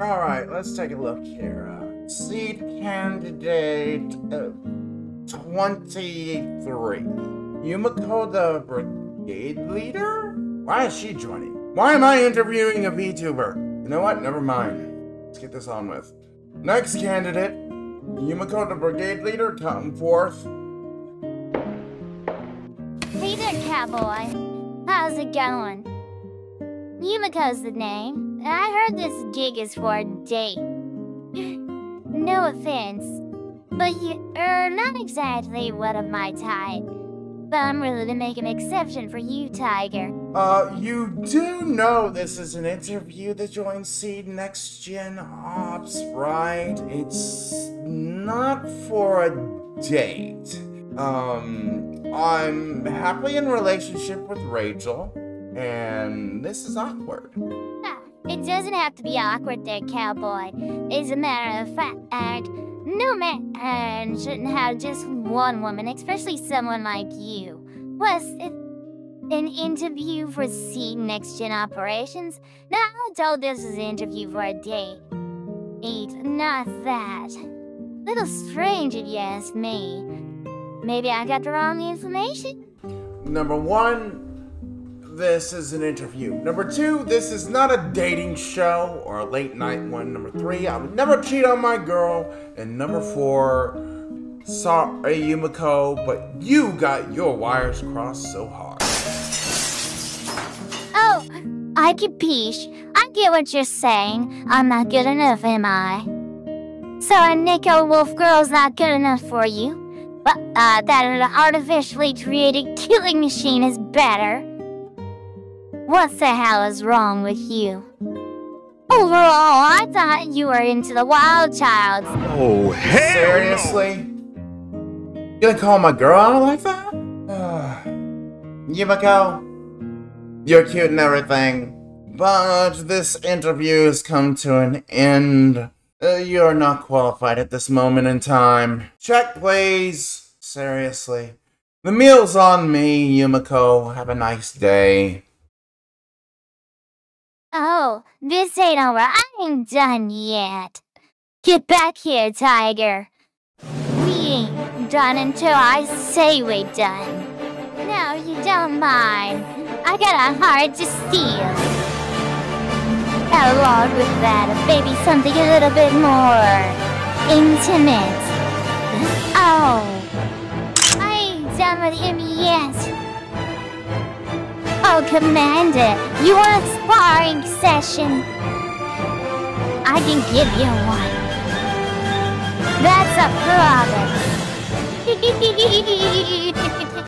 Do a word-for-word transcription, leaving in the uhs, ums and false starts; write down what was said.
All right, let's take a look here. Uh, seed candidate uh, twenty-three. Yumiko, the brigade leader? Why is she joining? Why am I interviewing a VTuber? You know what? Never mind. Let's get this on with. Next candidate, Yumiko, the brigade leader, Tom Forth. Hey there, cowboy. How's it going? Yumiko's the name. I heard this gig is for a date. No offense, but you are not exactly one of my type. But I'm willing to make an exception for you, Tiger. Uh, you do know this is an interview that joins Seed Next Gen Ops, right? It's not for a date. Um, I'm happily in a relationship with Rachel, and this is awkward. Ah, it doesn't have to be awkward there, cowboy. As a matter of fact, no man shouldn't have just one woman, especially someone like you. Plus, if an interview for Seed Next Gen Operations? No, I told this is an interview for a date. Eat, not that. Little strange if you ask me. Maybe I got the wrong information? Number one, this is an interview. Number two, this is not a dating show or a late night one. Number three, I would never cheat on my girl. And number four, sorry Yumiko, but you got your wires crossed so hard. Oh, I capiche. I get what you're saying. I'm not good enough, am I? So a Nico Wolf girl's not good enough for you? But, uh, that an artificially created killing machine is better. What the hell is wrong with you? Overall, I thought you were into the wild child. Oh, hell! Seriously? You gonna call my girl out like that? Uh, Yumiko, you're cute and everything, but this interview has come to an end. Uh, you are not qualified at this moment in time. Check, please. Seriously. The meal's on me, Yumiko. Have a nice day. Oh, this ain't over. I ain't done yet. Get back here, Tiger. We ain't done until I say we done. No, you don't mind. I got a heart to steal. Along with that, maybe something a little bit more intimate. Oh, I ain't done with him yet. Oh, Commander, you want a sparring session? I can give you one. That's a promise.